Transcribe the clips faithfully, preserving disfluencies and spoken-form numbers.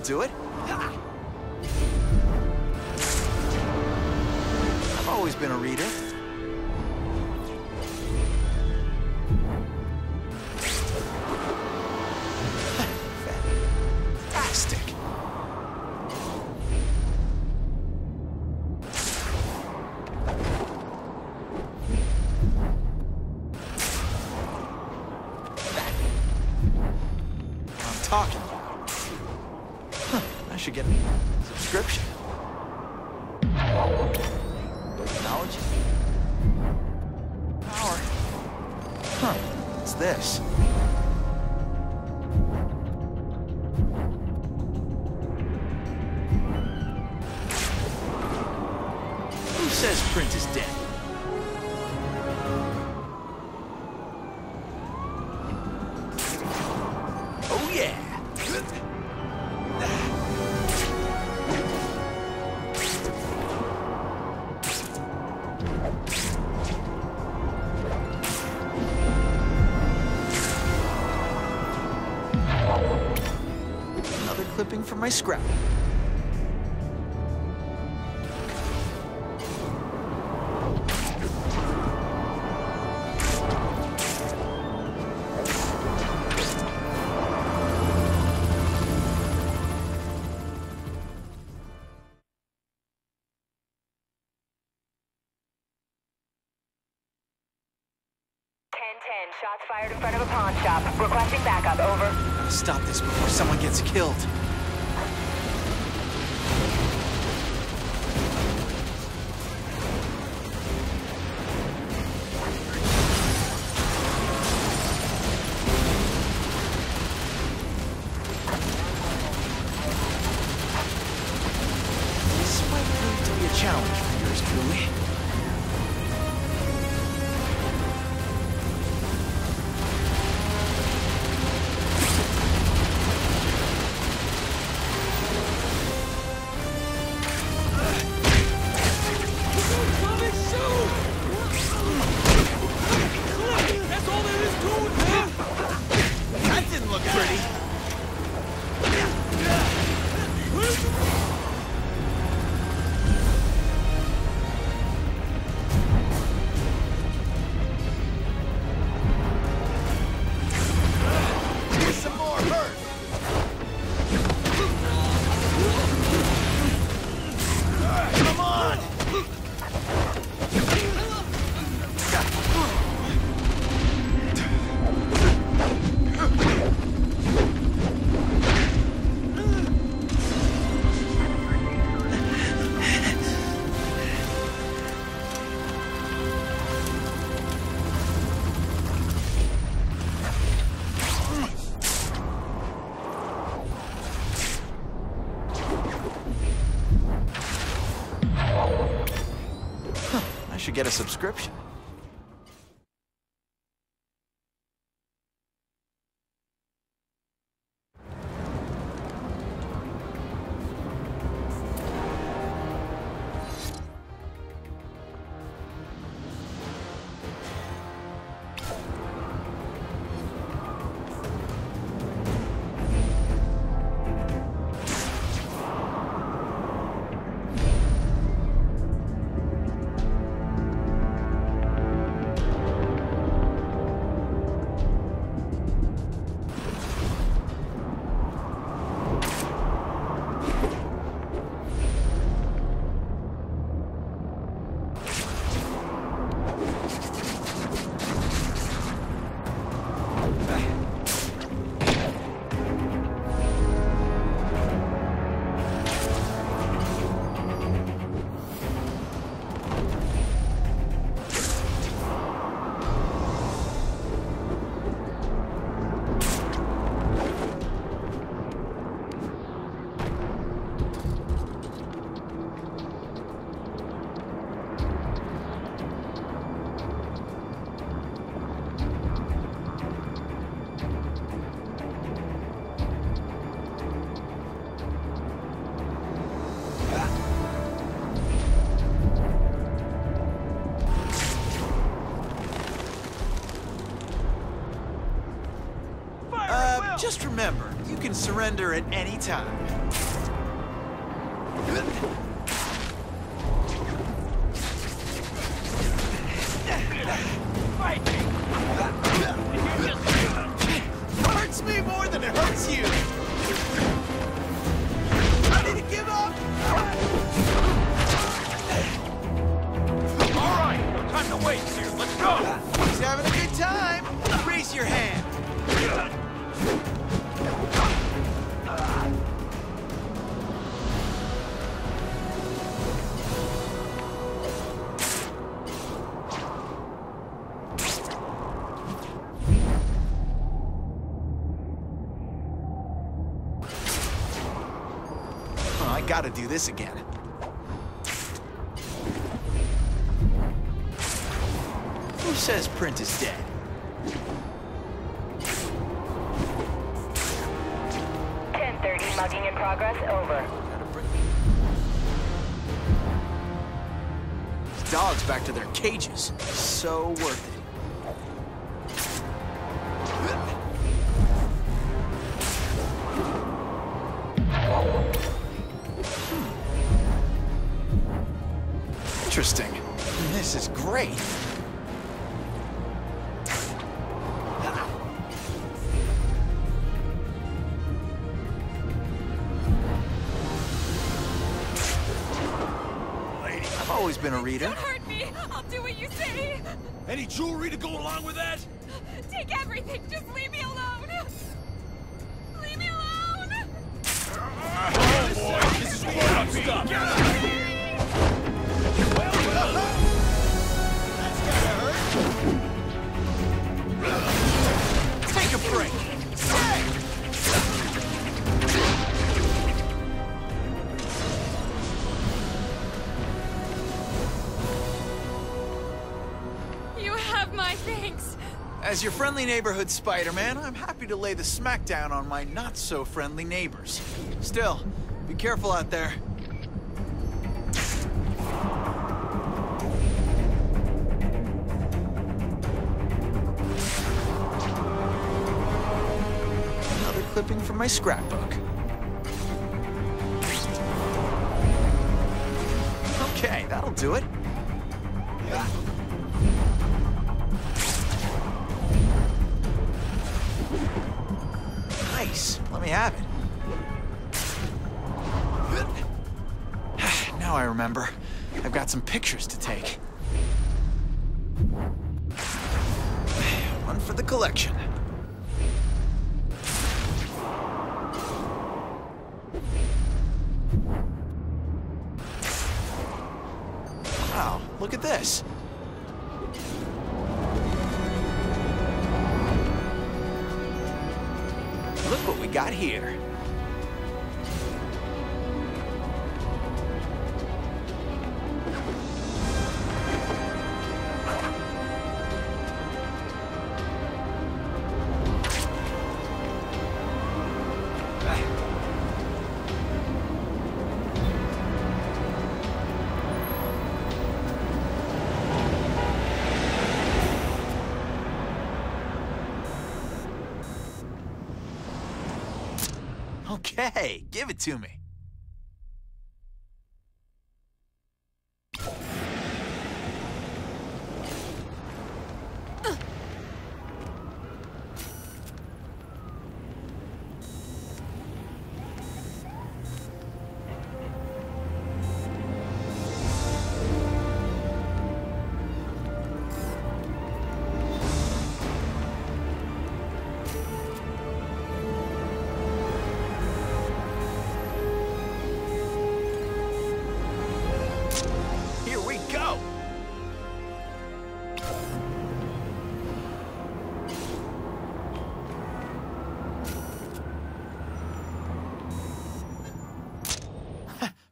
That'll do it. I've always been a reader. Talking about. Huh, I should get a subscription. Knowledge. Power. Huh, what's this? Who says print is dead? Another clipping from my scrap. ten ten, shots fired in front of a pawn shop. Requesting backup, over. I gotta stop this before someone gets killed. This might prove to be a challenge for yours truly. I should get a subscription. Just remember, you can surrender at any time. Fight me! It hurts me more than it hurts you! Ready to give up? All right, no time to waste here. Let's go! He's having a good time. Raise your hand. Oh, I gotta do this again. Who says print is dead? Mugging in progress, over. These dogs back to their cages. So worth it. Interesting. This is great. Been a reader. Don't hurt me. I'll do what you say. Any jewelry to go along with that? Take everything. Just leave me alone. Leave me alone. Uh, oh boy, this is grown-up stuff. Get out of here. Well, well, that's gotta hurt. Take a break. Hey! As your friendly neighborhood Spider-Man, I'm happy to lay the smackdown on my not-so-friendly neighbors. Still, be careful out there. Another clipping from my scrapbook. Okay, that'll do it. Let me have it. Now I remember. I've got some pictures to take. One for the collection. Wow, look at this. Look what we got here. Okay, give it to me. Uh.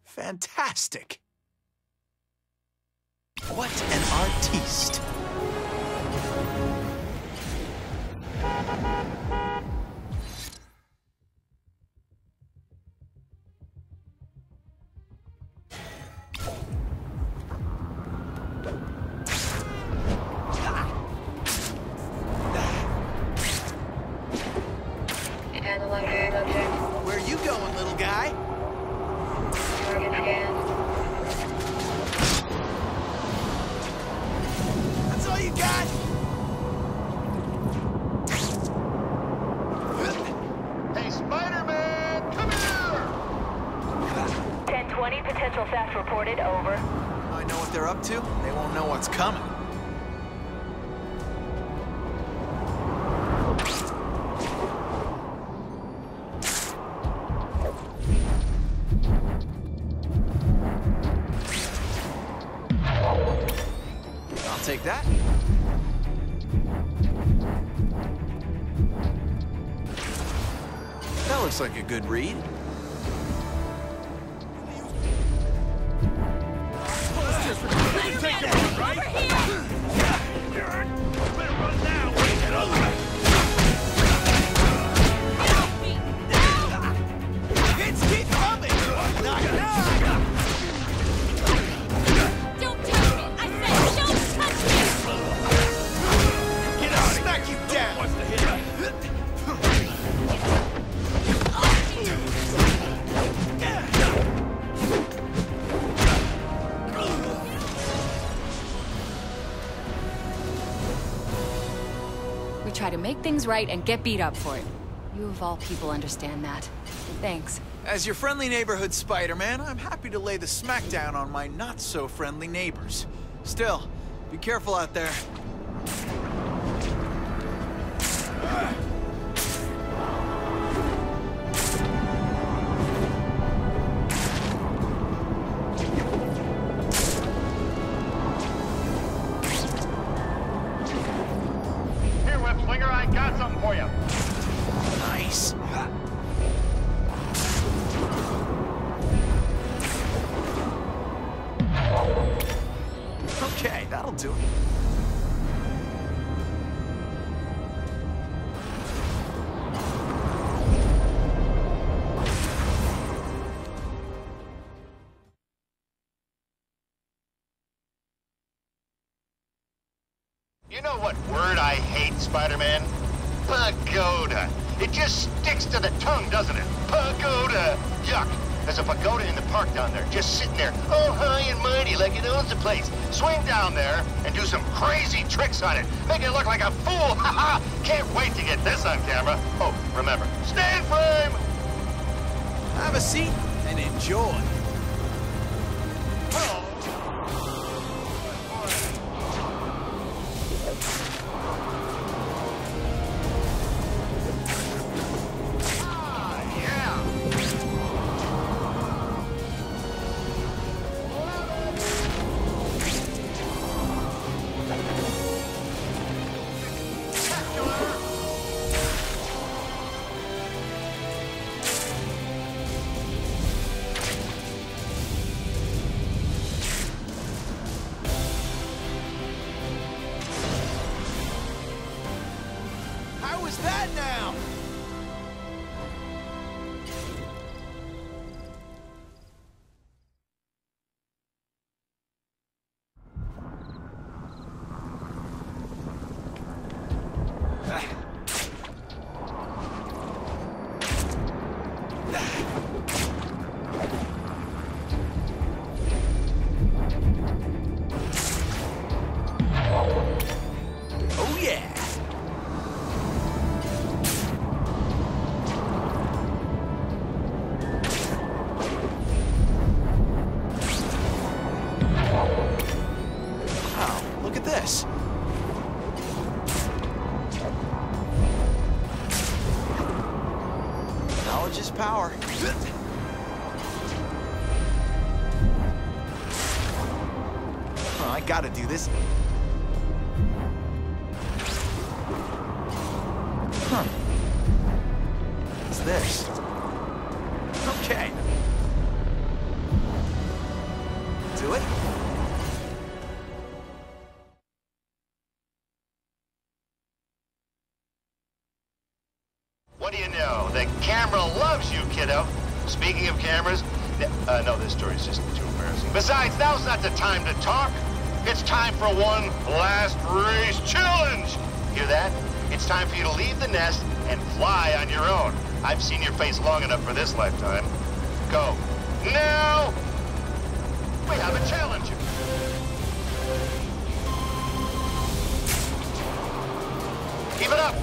Fantastic! What an artiste! It had a lot of Right? Target scanned. That's all you got? Hey, Spider-Man, come here! ten twenty, potential theft reported, over. I know what they're up to. They won't know what's coming. Take that. That looks like a good read. Let's just take it, right? Better run now. Get over. It's keep coming. Knock it out. Try to make things right and get beat up for it. You of all people understand that. Thanks. As your friendly neighborhood Spider-Man, I'm happy to lay the smackdown on my not-so-friendly neighbors. Still, be careful out there. Okay, that'll do it. You know what word I hate, Spider-Man? Pagoda. It just sticks to the tongue, doesn't it? Pagoda. Yuck. There's a pagoda in the park down there, just sitting there, all high and mighty, like it owns the place. Swing down there and do some crazy tricks on it. Make it look like a fool, ha-ha! Can't wait to get this on camera. Oh, remember, stay in frame! Have a seat and enjoy. What's that now? Knowledge is power. Oh, I gotta do this. Huh. What's this? Okay. Do it. What do you know? The camera loves you, kiddo. Speaking of cameras, uh, no, this story's just too embarrassing. Besides, now's not the time to talk. It's time for one last race challenge. Hear that? It's time for you to leave the nest and fly on your own. I've seen your face long enough for this lifetime. Go. Now! We have a challenger! Keep it up!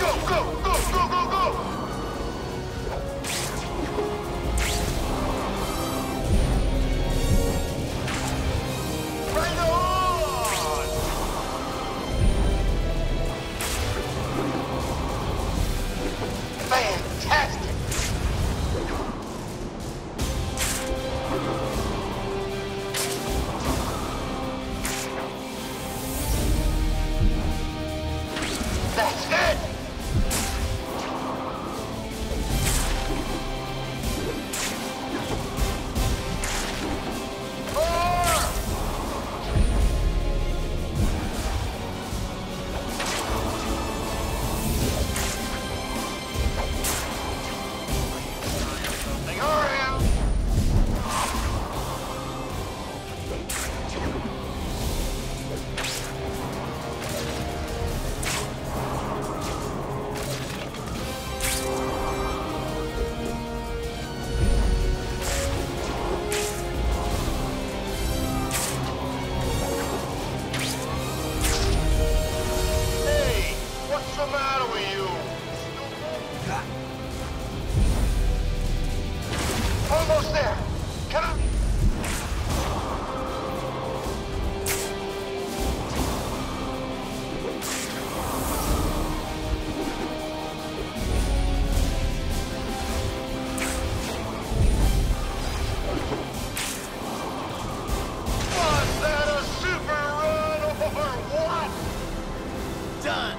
Go, go, go, go, go, go! Right on! Fantastic! Almost there! Can I... Was that a super run over what? Done!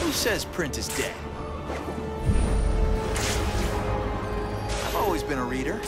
Who says print is dead? I've always been a reader.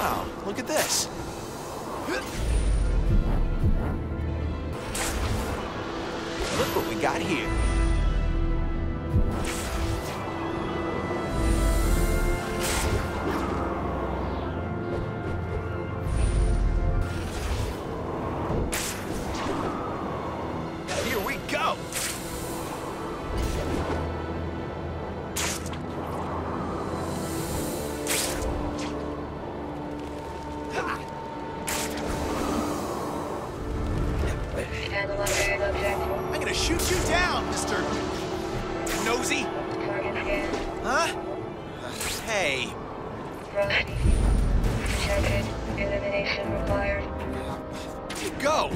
Wow, look at this. Look what we got here. Here we go. I'm gonna shoot you down, Mister Nosy. Huh? Hey. Elimination required. Go.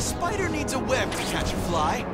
Spider needs a web to catch a fly.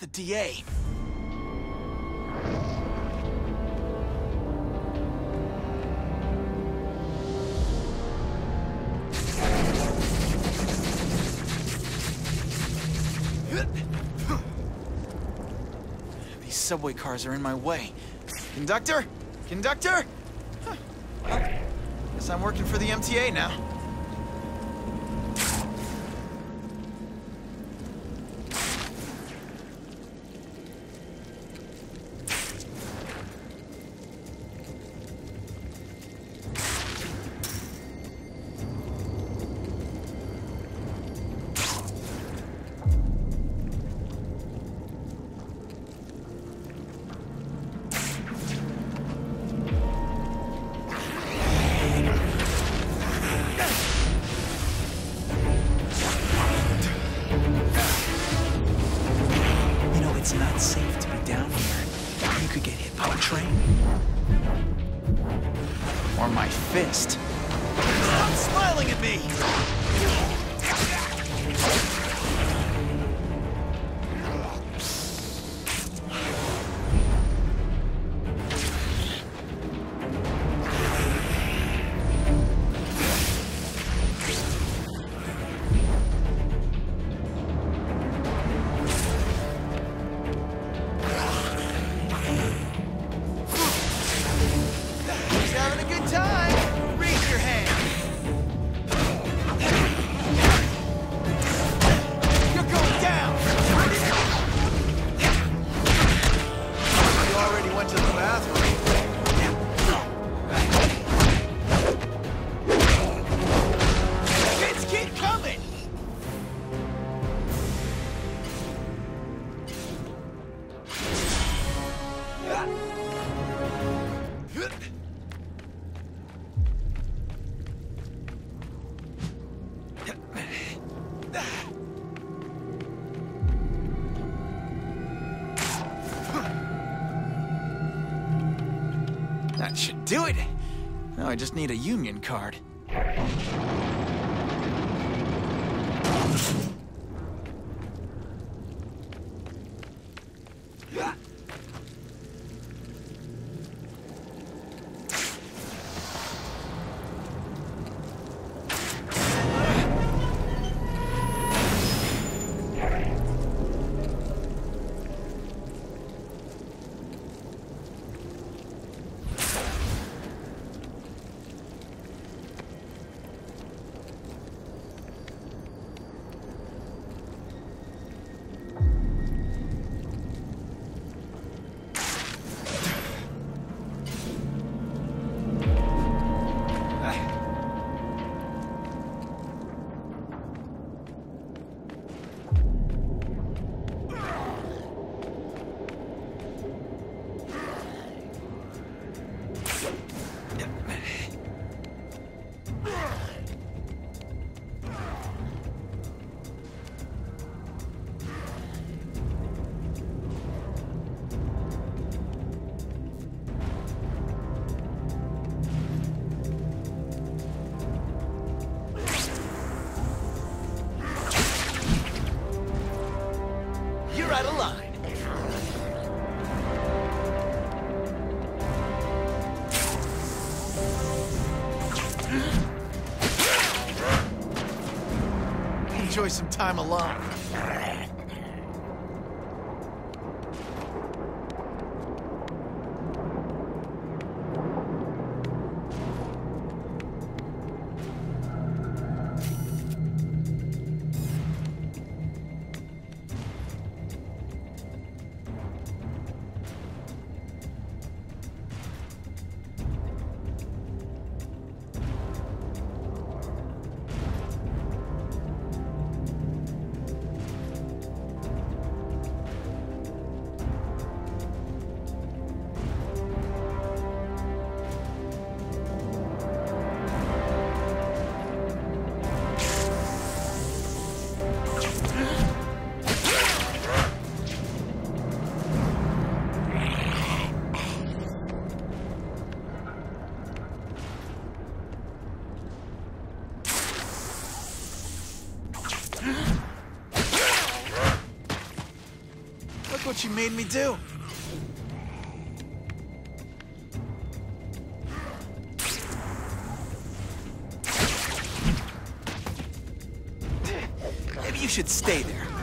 Where's the D A? These subway cars are in my way. Conductor? Conductor? Huh. Well, guess I'm working for the M T A now. That should do it. Now I just need a union card. Enjoy some time alone. That's what you made me do. Maybe you should stay there.